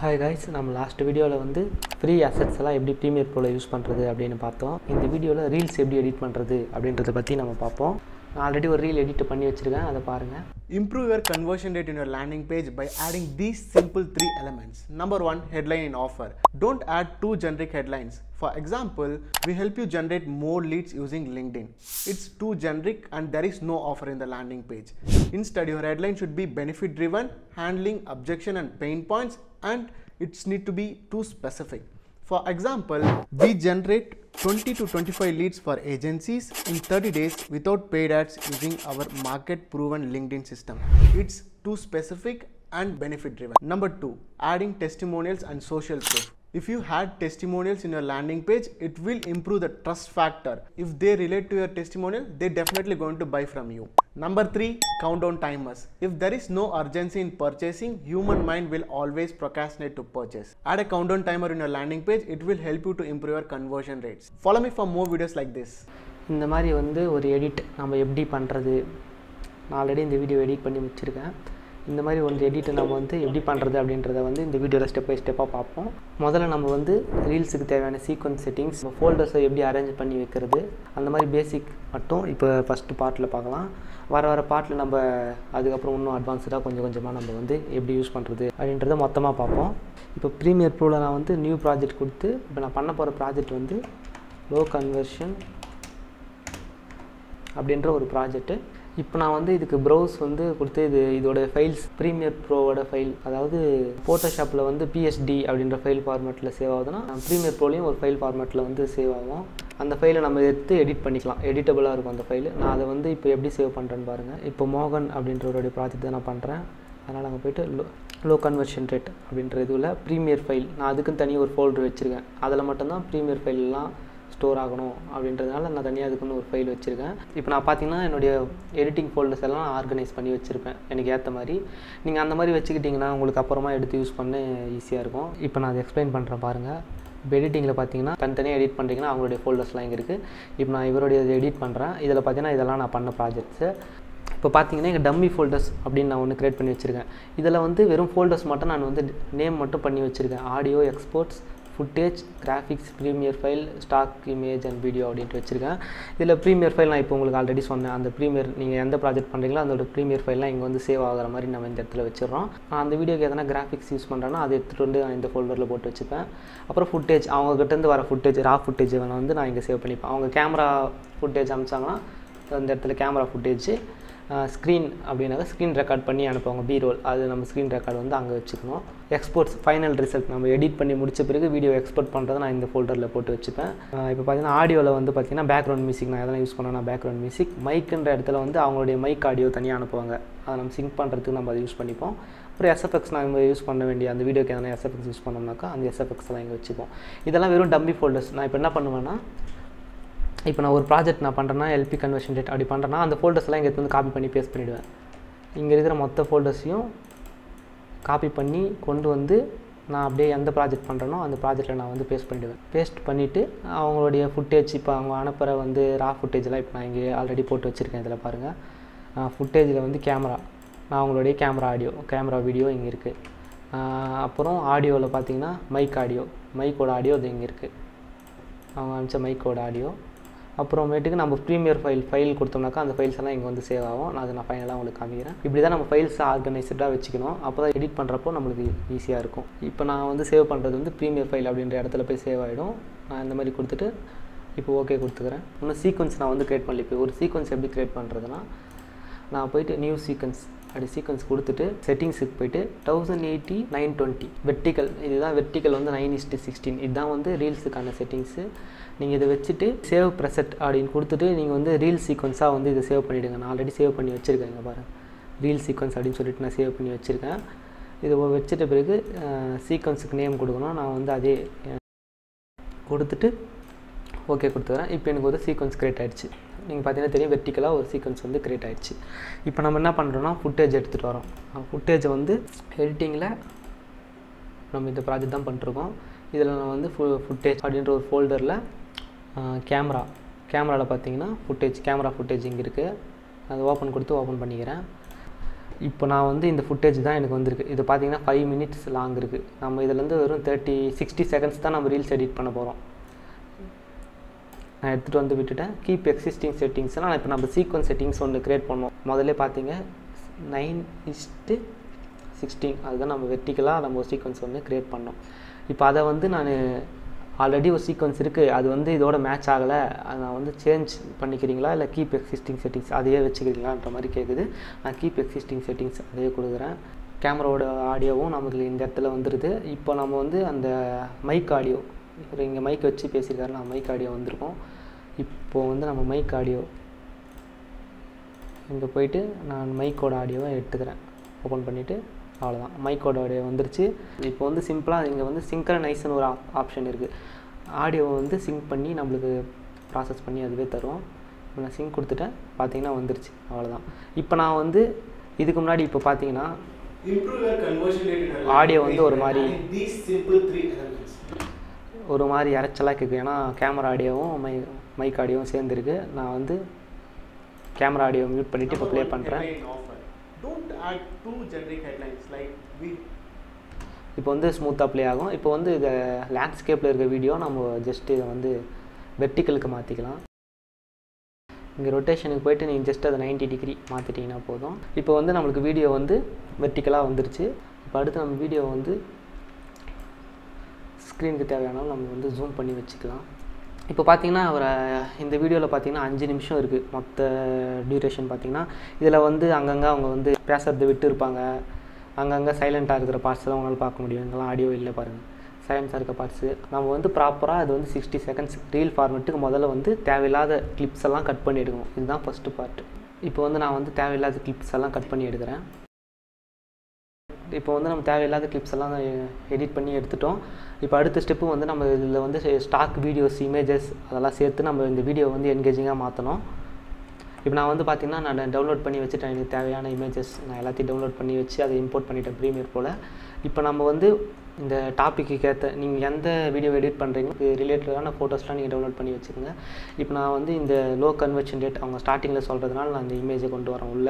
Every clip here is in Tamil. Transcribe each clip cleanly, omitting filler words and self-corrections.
Hi guys, in the last video we free assets எப்படி Premiere Pro use பண்றது அப்படினு பார்த்தோம். இந்த வீடியோல ரீல்ஸ் எப்படி எடிட் பண்றது அப்படின்றத பத்தி நாம பார்ப்போம். நான் ஆல்ரெடி ஒரு ரீல் எடிட் பண்ணி வச்சிருக்கேன், அத பாருங்க. Improve your conversion rate in your landing page by adding these simple three elements. Number 1, headline and offer. Don't add two generic headlines. For example, we help you generate more leads using LinkedIn. It's too generic and there is no offer in the landing page. Instead, your headline should be benefit driven, handling objection and pain points, and it needs to be too specific. For example, we generate 20 to 25 leads for agencies in 30 days without paid ads using our market proven LinkedIn system. It's too specific and benefit driven. Number 2, adding testimonials and social proof. If you had testimonials in your landing page, it will improve the trust factor. If they relate to your testimonial, they're definitely going to buy from you. Number 3, countdown timers. If there is no urgency in purchasing, human mind will always procrastinate to purchase. Add a countdown timer in your landing page, it will help you to improve your conversion rates. Follow me for more videos like this. இந்த மாதிரி வந்து ஒரு எடிட் நம்ம எப்படி பண்றது? நான் ஆல்ரெடி இந்த வீடியோ எடிட் பண்ணி முடிச்சிருக்கேன். இந்த மாதிரி ஒரு எடிட் நாம வந்து எப்படி பண்றது அப்படின்றத வந்து இந்த வீடியோல ஸ்டெப் பை ஸ்டெப்பா பாப்போம். முதல்ல நம்ம வந்து ரீல்ஸ்க்கு தேவையான சீக்வென்ஸ் செட்டிங்ஸ், ஃபோல்டர்ஸ் எப்படி அரேஞ்ச் பண்ணி வைக்கிறது, அந்த மாதிரி பேசிக் மட்டும் இப்போ ஃபர்ஸ்ட் பார்ட்ல பார்க்கலாம். வர பார்ட்ல நம்ம அதுக்கு அப்புறம் இன்னும் அட்வான்ஸ்டா கொஞ்சமா நம்ம வந்து எப்படி யூஸ் பண்றது அப்படின்றத மொத்தமா பாப்போம். இப்போ பிரீமியர் ப்ரோல நான் வந்து நியூ ப்ராஜெக்ட் கொடுத்து இப்போ நான் பண்ண போற ப்ராஜெக்ட் வந்து லோ கன்வர்ஷன் அப்படின்ற ஒரு ப்ராஜெக்ட். இப்போ நான் வந்து இதுக்கு ப்ரௌஸ் வந்து கொடுத்து இதோட ஃபைல்ஸ் பிரீமியர் ப்ரோவோட ஃபைல், அதாவது ஃபோட்டோஷாப்பில் வந்து PSD அப்படின்ற ஃபைல் ஃபார்மேட்டில் சேவ் ஆகுதுன்னா பிரீமியர் ப்ரோலையும் ஒரு ஃபைல் ஃபார்மேட்டில் வந்து சேவ் ஆகும். அந்த ஃபைலை நம்ம எடுத்து எடிட் பண்ணிக்கலாம், எடிட்டபுளாக இருக்கும் அந்த ஃபைல். நான் அதை வந்து இப்போ எப்படி சேவ் பண்ணுறேன்னு பாருங்கள். இப்போ மோகன் அப்படின்றவருடைய ப்ராஜெக்ட் தான் நான் பண்ணுறேன். அதனால் அங்கே போய்ட்டு லோ கன்வர்ஷன் ரேட் அப்படின்ற இதுவில் ப்ரீமியர் ஃபைல், நான் அதுக்குன்னு தனியாக ஒரு ஃபோல்டர் வச்சுருக்கேன். அதில் மட்டும்தான் ப்ரீமியர் ஃபைல்லாம் ஸ்டோர் ஆகணும் அப்படின்றதுனால நான் தனியாக அதுக்குன்னு ஒரு ஃபைல் வச்சுருக்கேன். இப்போ நான் பார்த்தீங்கன்னா என்னுடைய எடிட்டிங் ஃபோல்டர்ஸ் எல்லாம் ஆர்கனைஸ் பண்ணி வச்சுருப்பேன் எனக்கு ஏற்ற மாதிரி. நீங்கள் அந்த மாதிரி வச்சுக்கிட்டிங்கன்னா உங்களுக்கு அப்புறமா எடுத்து யூஸ் பண்ண ஈஸியாக இருக்கும். இப்போ நான் அதை எக்ஸ்பிளைன் பண்ணுறேன் பாருங்கள். இப்போ எடிட்டிங்கில் பார்த்தீங்கன்னா தனித்தனியாக எடிட் பண்ணுறீங்கன்னா அவங்களுடைய ஃபோல்டர்ஸ்லாம் இங்கே இருக்குது. இப்போ நான் இவருடைய எடிட் பண்ணுறேன். இதில் பார்த்தீங்கன்னா இதெல்லாம் நான் பண்ண ப்ராஜெக்ட்ஸு. இப்போ பார்த்தீங்கன்னா எங்கள் டம்மி ஃபோல்டர்ஸ் அப்படின்னு நான் ஒன்று க்ரியேட் பண்ணி வச்சுருக்கேன். இதில் வந்து வெறும் ஃபோல்டர்ஸ் மட்டும் நான் வந்து நேம் மட்டும் பண்ணி வச்சுருக்கேன். Audio, exports, footage, graphics, premiere file, stock, image and video அப்படின்ட்டு வச்சுருக்கேன். இதில் ப்ரீமியர் ஃபைல் நான் இப்போ உங்களுக்கு ஆல்ரெடி சொன்னேன். அந்த ப்ரீமியர் நீங்கள் எந்த ப்ராஜெக்ட் பண்ணுறீங்களோ அதோட ப்ரீமியர் ஃபைல்லாம் இங்கே வந்து சேவ் ஆகிற மாதிரி நம்ம இந்த இடத்துல வச்சிடறோம். அந்த வீடியோக்கு எதனா கிராஃபிக்ஸ் யூஸ் பண்ணுறேன்னா அதை எடுத்துகிட்டு வந்து நான் இந்த ஃபோல்டரில் போட்டு வச்சுப்பேன். அப்புறம் ஃபுட்டேஜ், அவங்ககிட்டேருந்து வர ஃபுட்டேஜ், ரா ஃபுட்டேஜ் வேணால் வந்து நான் இங்கே சேவ் பண்ணிப்பேன். அவங்க கேமரா ஃபுட்டேஜ் அனுப்பிச்சாங்கன்னா அந்த இடத்துல கேமரா ஃபுட்டேஜ், ஸ்க்ரீன் அப்படின்னாக்கா ஸ்க்ரீன் ரெக்கார்ட் பண்ணி அனுப்புவாங்க B-roll, அது நம்ம ஸ்க்ரீன் ரெக்கார்டு வந்து அங்கே வச்சுக்கணும். எக்ஸ்போர்ட்ஸ், ஃபைனல் ரிசல்ட் நம்ம எடிட் பண்ணி முடிச்ச பிறகு வீடியோ எக்ஸ்போர்ட் பண்ணுறதை நான் இந்த ஃபோல்டரில் போட்டு வச்சுப்பேன். இப்போ பார்த்தீங்கன்னா ஆடியோவில் வந்து பார்த்தீங்கன்னா பேக்ரவுண்ட் மியூசிக் நான் எதனா யூஸ் பண்ணேன்னா பேக்ரவுண்ட் மியூசிக், மைக்குன்ற இடத்துல வந்து அவங்களுடைய மைக் ஆடியோ தனியாக அனுப்புவாங்க, அதை நம்ம சிங்க் பண்ணுறதுக்கு நம்ம அதை யூஸ் பண்ணிப்போம். அப்புறம் SFX, நம்ம யூஸ் பண்ண வேண்டிய அந்த வீடியோக்கு எதனா SFX யூஸ் பண்ணோம்னாக்கா அந்த SFX தான் இங்கே வச்சுப்போம். இதெல்லாம் வெறும் டம்மி ஃபோல்டர்ஸ். நான் இப்போ என்ன பண்ணுவேன்னா, இப்போ நான் ஒரு ப்ராஜெக்ட் நான் பண்ணுறேன்னா LP கன்வர்ஷன் ரேட் அப்படி பண்ணுறேன்னா அந்த ஃபோல்டர்ஸ்லாம் இங்கே வந்து காப்பி பண்ணி பேஸ்ட் பண்ணிவிடுவேன். இங்கே இருக்கிற மொத்த ஃபோல்டர்ஸையும் காப்பி பண்ணி கொண்டு வந்து நான் அப்படியே எந்த ப்ராஜெக்ட் பண்ணுறேனோ அந்த ப்ராஜெக்டில் நான் வந்து பேஸ்ட் பண்ணிவிடுவேன். பேஸ்ட் பண்ணிவிட்டு அவங்களுடைய ஃபுட்டேஜ், இப்போ அவங்க அனுப்புகிற வந்து ரா ஃபுட்டேஜ்லாம் இப்போ நான் இங்கே ஆல்ரெடி போட்டு வச்சுருக்கேன். இதில் பாருங்கள், ஃபுட்டேஜில் வந்து கேமரா, நான் அவங்களுடைய கேமரா ஆடியோ, கேமரா வீடியோ இங்கே இருக்குது. அப்புறம் ஆடியோவில் பார்த்தீங்கன்னா மைக் ஆடியோ, மைக்கோட ஆடியோ அது இங்கே இருக்குது, அவங்க அனுப்பிச்ச மைக்கோட ஆடியோ. அப்புறமேட்டுக்கு நம்ம ப்ரீமியர் ஃபைல் கொடுத்தோம்னாக்கா அந்த ஃபைல்ஸ் எல்லாம் இங்கே வந்து சேவ் ஆகும். நான் அதை நான் ஃபைனலாக உங்களுக்கு காமிக்கிறேன். இப்படி தான் நம்ம ஃபைல்ஸை ஆர்கனைஸ்டாக வச்சுக்கணும், அப்போ தான் எடிட் பண்ணுறப்போ நம்மளுக்கு ஈஸியாக இருக்கும். இப்போ நான் வந்து சேவ் பண்ணுறது வந்து ப்ரீமியர் ஃபைல் அப்படின்ற இடத்துல போய் சேவ் ஆகிடும். நான் இந்த மாதிரி கொடுத்துட்டு இப்போ ஓகே கொடுத்துக்கிறேன். இன்னும் சீக்வன்ஸ் நான் வந்து க்ரியேட் பண்ணல. இப்போ ஒரு சீக்வன்ஸ் எப்படி க்ரியேட் பண்ணுறதுனா, நான் போய்ட்டு நியூ சீக்வன்ஸ் அப்படி சீக்வன்ஸ் கொடுத்துட்டு செட்டிங்ஸுக்கு போய்ட்டு 1080x920 வெர்டிக்கல், இதுதான் வெர்டிக்கல் வந்து 9:16, இதுதான் வந்து ரீல்ஸுக்கான செட்டிங்ஸு. நீங்கள் இதை வச்சுட்டு சேவ் ப்ரெசெட் அப்படின்னு கொடுத்துட்டு நீங்கள் வந்து ரீல் சீக்வன்ஸாக வந்து இதை சேவ் பண்ணிவிடுங்க. நான் ஆல்ரெடி சேவ் பண்ணி வச்சுருக்கேன். இங்கே பாருங்கள், ரீல் சீக்வன்ஸ் அப்படின்னு சொல்லிட்டு நான் சேவ் பண்ணி வச்சுருக்கேன். இதை வச்சுட்ட பிறகு சீக்வன்ஸுக்கு நேம் கொடுக்கணும். நான் வந்து அதே கொடுத்துட்டு ஓகே கொடுத்துக்கிறேன். இப்போ எனக்கு ஒரு சீக்வன்ஸ் க்ரியேட் ஆகிடுச்சு. நீங்கள் பார்த்தீங்கன்னா தெரியும், வெர்டிக்கலாக ஒரு சீக்வன்ஸ் வந்து க்ரியேட் ஆகிடுச்சு. இப்போ நம்ம என்ன பண்ணுறோன்னா ஃபுட்டேஜ் எடுத்துகிட்டு வரோம். ஃபுட்டேஜை வந்து எடிட்டிங்கில் நம்ம இந்த ப்ராஜெக்ட் தான் பண்ணிட்டுருக்கோம். இதில் நான் வந்து ஃபுட்டேஜ் அப்படின்ற ஒரு ஃபோல்டரில் கேமராவில் பார்த்தீங்கன்னா ஃபுட்டேஜ், கேமரா ஃபுட்டேஜ் இங்கே இருக்குது. அதை ஓப்பன் கொடுத்து ஓப்பன் பண்ணிக்கிறேன். இப்போ நான் வந்து இந்த footage தான் எனக்கு வந்திருக்கு. இது பாத்தீங்கன்னா 5 minutes long இருக்கு. நம்ம இதில இருந்து வெறும் 60 seconds தான் நம்ம reels edit பண்ண போறோம். நான் எடுத்துட்டு வந்து விட்டுட்டேன். Keep existing settings னா இப்போ நம்ம sequence settings ஒன்னு கிரியேட் பண்ணோம். முதல்ல பாத்தீங்க 9:16 அதுதான் நம்ம வெர்டிகலா நம்ம sequence ஒன்னு கிரியேட் பண்ணோம். இப்போ அத வந்து நான் ஆல்ரெடி ஒரு sequence இருக்கு. அது வந்து இதோட மேட்ச் ஆகல. நான் வந்து சேஞ்ச் பண்ணிக்கிறீங்களா இல்ல keep existing settings அதையே வெச்சுக்கிறீங்களான்ற மாதிரி கேக்குது. நான் keep existing settings அதையே கொடுக்கிறேன். கேமராவோட ஆடியோவும் நமக்கு இந்த இடத்துல வந்துருது. இப்போ நாம வந்து அந்த மைக் ஆடியோ இங்க மைக் வச்சு பேசிட்டறோம். நம்ம மைக் ஆடியோ வந்திருக்கும். இப்போ வந்து நம்ம மைக் ஆடியோ இங்க போய்ட்டு நான் மைக்கோட ஆடியோவை எடுத்துக்கிறேன். ஓபன் பண்ணிட்டு அவ்வளவுதான் மைக்கோட ஆடியோ வந்துருச்சு. இப்போ வந்து சிம்பிளா இங்க வந்து சிங்க்ரனைஸ்னு ஒரு ஆப்ஷன் இருக்கு. ஆடியோவை வந்து சிங்க் பண்ணி நமக்கு process பண்ணி அதுவே தரும். நான் சிங்க் கொடுத்துட்டேன். பாத்தீங்கன்னா வந்துருச்சு. அவ்வளவுதான். இப்போ நான் வந்து இதுக்கு முன்னாடி இப்போ பாத்தீங்கன்னா improve your conversion rate audio வந்து ஒரு மாதிரி these simple three elements ஒரு மாதிரி இறச்சலா கேக்குது. ஏனா கேமரா ஆடியோவும் மைக் ஆடியோவும் சேர்ந்திருக்கு. நான் வந்து கேமரா ஆடியோ மியூட் பண்ணிட்டு இப்போ ப்ளே பண்றேன். Don't add two generic headlines like we இப்போ வந்து ஸ்மூத்தா ப்ளே ஆகும். இப்போ வந்து இந்த லேண்ட்ஸ்கேப்ல இருக்க வீடியோ நம்ம ஜஸ்ட் இத வந்து வெர்டிகலுக்கு மாத்திக்கலாம். இங்க ரொட்டேஷனுக்கு போய்ட்டு நீங்க ஜஸ்ட் அத 90 டிகிரி மாத்திட்டீங்கன்னா போதும். இப்போ வந்து நமக்கு வீடியோ வந்து வெர்டிகலா வந்துருச்சு. இப்போ அடுத்து நம்ம வீடியோ வந்து ஸ்கிரீனுக்கு தேவையான நம்ம வந்து ஜூம் பண்ணி வெச்சுக்கலாம். இப்போ பாத்தீங்கன்னா இந்த வீடியோல பாத்தீங்கன்னா 5 நிமிஷம் இருக்கு. மொத்த டியூரேஷன் பாத்தீங்கன்னா இதல வந்து அங்கங்க அவங்க வந்து பேசறது விட்டு இருப்பாங்க. அங்கங்க சைலண்டா இருக்கிற பார்ட்ஸ் தான் உங்களால பார்க்க முடியும். இதெல்லாம் ஆடியோ இல்ல பாருங்க. சைலண்டா இருக்க பார்ட்ஸ் நம்ம வந்து ப்ராப்பரா அது வந்து 60 செகண்ட்ஸ் ரீல் ஃபார்மட்டுக்கு முதல்ல வந்து தேவையில்லாத கிளிப்ஸ் எல்லாம் கட் பண்ணி எடுக்கணும். இதுதான் ஃபர்ஸ்ட் பார்ட். இப்போ வந்து நான் வந்து தேவையில்லாத கிளிப்ஸ் எல்லாம் கட் பண்ணி எடுக்கிறேன். இப்போ வந்து நம்ம தேவையில்லாத கிளிப்ஸ் எல்லாம் எடிட் பண்ணி எடுத்துட்டோம். இப்போ அடுத்த ஸ்டெப் வந்து நம்ம இதுல வந்து ஸ்டாக் வீடியோஸ் இமேजेस அதெல்லாம் சேர்த்து நம்ம இந்த வீடியோ வந்து என்கேஜிங்கா மாத்தணும். இப்போ நான் வந்து பாத்தீங்கன்னா நான் டவுன்லோட் பண்ணி வச்சிட்டேன். எனக்கு தேவையான இமேजेस நான் எல்லாத்தையும் டவுன்லோட் பண்ணி வச்சி அதை இம்போர்ட் பண்ணிட்டேன் பிரீமியர் போல. இப்போ நம்ம வந்து இந்த டாபிக்கு ஏத்த நீங்க எந்த வீடியோ எடிட் பண்றீங்க ரிலேட்டடான போட்டோஸ்லாம் நீங்க டவுன்லோட் பண்ணி வச்சுக்கங்க. இப்போ நான் வந்து இந்த லோ கன்வர்ஷன் ரேட் அவங்க ஸ்டார்டிங்ல சொல்றதுனால நான் இந்த இமேஜை கொண்டு வரேன் உள்ள.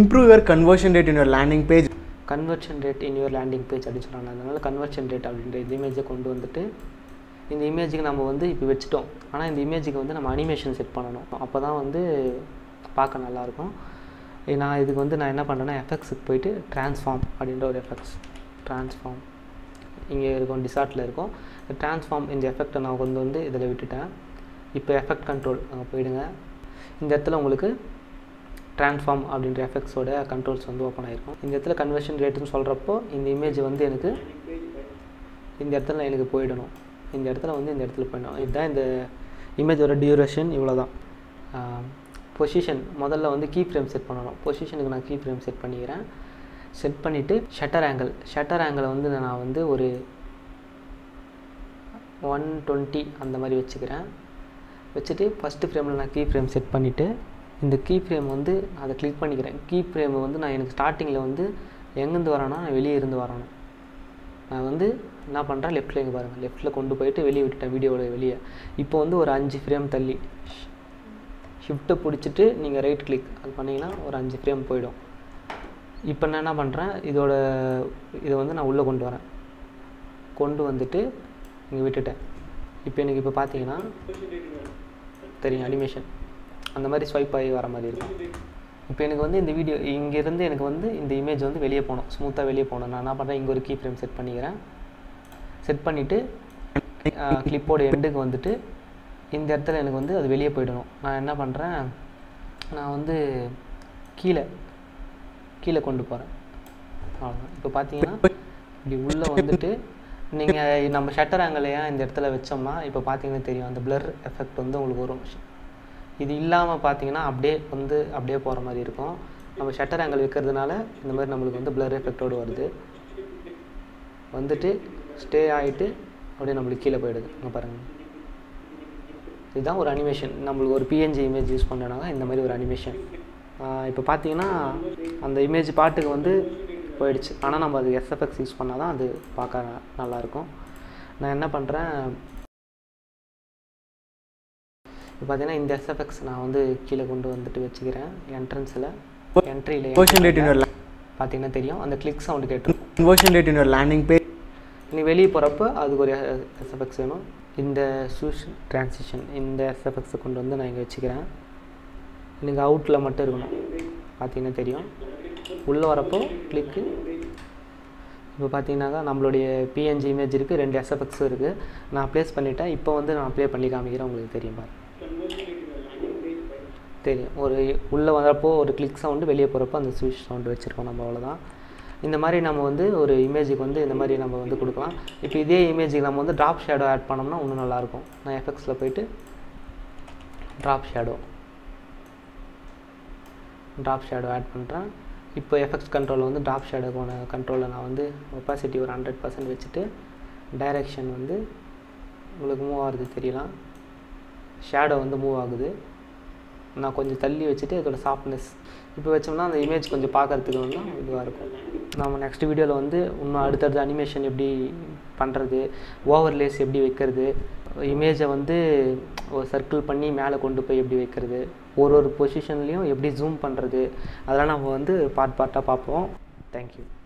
Improve your conversion rate in your landing page. Conversion rate in your landing page அப்படி சொல்றாங்க. அதனால conversion rate அப்படிங்கற இந்த இமேஜை கொண்டு வந்துட்டு இந்த இமேஜ்க்கு நம்ம வந்து இப்போ வெச்சிட்டோம். ஆனா இந்த இமேஜ்க்கு வந்து நம்ம அனிமேஷன் செட் பண்ணனும். அப்பதான் வந்து பார்க்க நல்லா இருக்கும். நான் இதுக்கு வந்து நான் என்ன பண்றேன்னா FX க்கு போய்ட்டு transform அப்படிங்கற ஒரு FX transform இங்க இருக்கும் டிசார்ட்ல இருக்கும். இந்த transform இந்த எஃபெக்ட்ட நான் கொண்டு வந்து இதல விட்டுட்டேன். இப்போ எஃபெக்ட் கண்ட்ரோல் அங்க போய்டுங்க. இந்த இடத்துல உங்களுக்கு transform அப்படிங்கற எஃபெக்ட்ஸ் ஓட கண்ட்ரோல்ஸ் வந்து ஓபன் ஆயிருக்கும். இந்த இடத்துல கன்வர்ஷன் ரேட்னு சொல்றப்போ இந்த இமேஜ் வந்து எனக்கு இந்த இடத்துல எனக்கு போய்டணும். இந்த இடத்துல வந்து இந்த இடத்துல போய்டணும். இதுதான் இந்த இமேஜோட டியூரேஷன். இவ்வளவுதான். பொசிஷன் முதல்ல வந்து கீ ஃப்ரேம் செட் பண்ணனும். பொசிஷனுக்கு நான் கீ ஃப்ரேம் செட் பண்ணிக்கிறேன். செட் பண்ணிட்டு ஷட்டர் ஆங்கிள் வந்து நான் வந்து ஒரு 120 அந்த மாதிரி வெச்சுக்கிறேன். வெச்சிட்டு ஃபர்ஸ்ட் ஃப்ரேம்ல நான் கீ ஃப்ரேம் செட் பண்ணிட்டு இந்த கீ ஃப்ரேம் வந்து அத கிளிக் பண்ணிக்கிறேன். கீ ஃப்ரேம் வந்து நான் எனக்கு ஸ்டார்டிங்ல வந்து எங்க இருந்து வரானோ வெளிய இருந்து வரானோ நான் வந்து என்ன பண்றேன் லெஃப்ட்ல இங்க பாருங்க லெஃப்ட்ல கொண்டு போயிட்டு வெளிய விட்டுட்டேன் வீடியோவோட வெளிய. இப்போ வந்து ஒரு 5 ஃப்ரேம் தள்ளி ஷிஃப்ட் பிடிச்சிட்டு நீங்க ரைட் கிளிக் அது பண்ணீங்கனா ஒரு 5 ஃப்ரேம் போய்டும். இப்போ நான் என்ன பண்றேன் இதோட இத வந்து நான் உள்ள கொண்டு வரேன். கொண்டு வந்துட்டு இங்க விட்டுட்டேன். இப்போ எனக்கு இப்ப பாத்தீங்கன்னா தெரியும் அனிமேஷன் அந்த மாதிரி ஸ்வைப் ஆகி வர மாதிரி இருக்கும். இப்போ எனக்கு வந்து இந்த வீடியோ இங்க இருந்து எனக்கு வந்து இந்த இமேஜ் வந்து வெளிய போணும். ஸ்மூத்தா வெளிய போணும். நான் என்ன பண்றேன் இங்க ஒரு கீ ஃப்ரேம் செட் பண்ணிக்கிறேன். செட் பண்ணிட்டு கிளிப்போட எண்டுக்கு வந்துட்டு இந்த இடத்துல எனக்கு வந்து அது வெளிய போய்டணும். நான் என்ன பண்றேன் நான் வந்து கீழ கொண்டு போறேன். அவ்வளவுதான். இப்போ பாத்தீங்கன்னா இப்படி உள்ள வந்துட்டு நீங்க நம்ம ஷட்டர் ஆங்கிள் இந்த இடத்துல வெச்சோம்னா இப்போ பாத்தீங்கன்னா தெரியும் அந்த blur எஃபெக்ட் வந்து உங்களுக்கு வரும். இது இல்லாம பாத்தீங்கன்னா அப்படியே போற மாதிரி இருக்கும். நம்ம ஷட்டர் ஆங்கிள் வைக்கிறதுனால இந்த மாதிரி நமக்கு வந்து blur எஃபெக்ட்டோட வருது. வந்துட்டு ஸ்டே ஆயிட்டு அப்படியே நமக்கு கீழ போயிடுது. இங்க பாருங்க. இதுதான் ஒரு அனிமேஷன். நமக்கு ஒரு PNG இமேஜ் யூஸ் பண்ணனால இந்த மாதிரி ஒரு அனிமேஷன். இப்போ பாத்தீங்கன்னா அந்த இமேஜ் பார்ட்டுக்கு வந்து போயிடுச்சு. ஆனா நம்ம அது SFX யூஸ் பண்ணாதான் அது பார்க்க நல்லா இருக்கும். நான் என்ன பண்றேன் இப்போ பாத்தீங்கன்னா இந்த SFX நான் வந்து கீழ கொண்டு வந்துட்டு வெச்சிக்கிறேன் என்ட்ரன்ஸ்ல. entry conversion rate in your landing தெரியும் அந்த click sound கேட்டும் conversion rate in your landing page நீ வெளிய போறப்ப அதுக்கு ஒரு SFX வேணும் இந்த swoosh transition இந்த SFX கொண்டு வந்து நான் இங்க வெச்சிக்கிறேன் நீங்க outல மட்டும் இருக்கணும் பாத்தீங்கன்னா தெரியும் உள்ள வரப்போ click இப்போ பாத்தீங்கன்னா நம்மளுடைய PNG image இருக்கு ரெண்டு SFX இருக்கு நான் place பண்ணிட்டேன் இப்போ வந்து நான் அப்ளை பண்ணி காமிக்கிறேன் உங்களுக்கு தெரியும் பாருங்க தெரியும் ஒரு உள்ள வந்தப்போ ஒரு click sound வெளிய போறப்ப அந்த swoosh sound வெச்சிருக்கோம் நம்ம அவ்வளவுதான் இந்த மாதிரி நாம வந்து ஒரு இமேஜ்க்கு வந்து இந்த மாதிரி நம்ம வந்து கொடுக்கலாம் இப்போ இதே இமேஜ்க்கு நாம வந்து drop shadow add பண்ணோம்னா இன்னும் நல்லா இருக்கும் நான் FX ல போய்ட்டு drop shadow add பண்றேன் இப்போ FX control வந்து drop shadow control நான் வந்து opacity ஒரு 100% வெச்சிட்டு direction வந்து உங்களுக்கு மூவ் ஆகுது தெரியல shadow வந்து மூவ் ஆகுது நான் கொஞ்சம் தள்ளி வெச்சிட்டு அதோட சாஃப்ட்னஸ் இப்போ வெச்சோம்னா அந்த இமேஜ் கொஞ்சம் பார்க்கிறதுக்கு வந்து இதுவா இருக்கும் நாம நெக்ஸ்ட் வீடியோல வந்து இன்னும் அடுத்து அனிமேஷன் எப்படி பண்றது ஓவர்லேஸ் எப்படி வைக்கிறது இமேஜை வந்து ஒரு சர்க்கிள் பண்ணி மேலே கொண்டு போய் எப்படி வைக்கிறது ஒரு பொசிஷன்லயும் எப்படி ஜூம் பண்றது அதெல்லாம் நாம வந்து பார்ட் பார்ட்டா பாப்போம் Thank you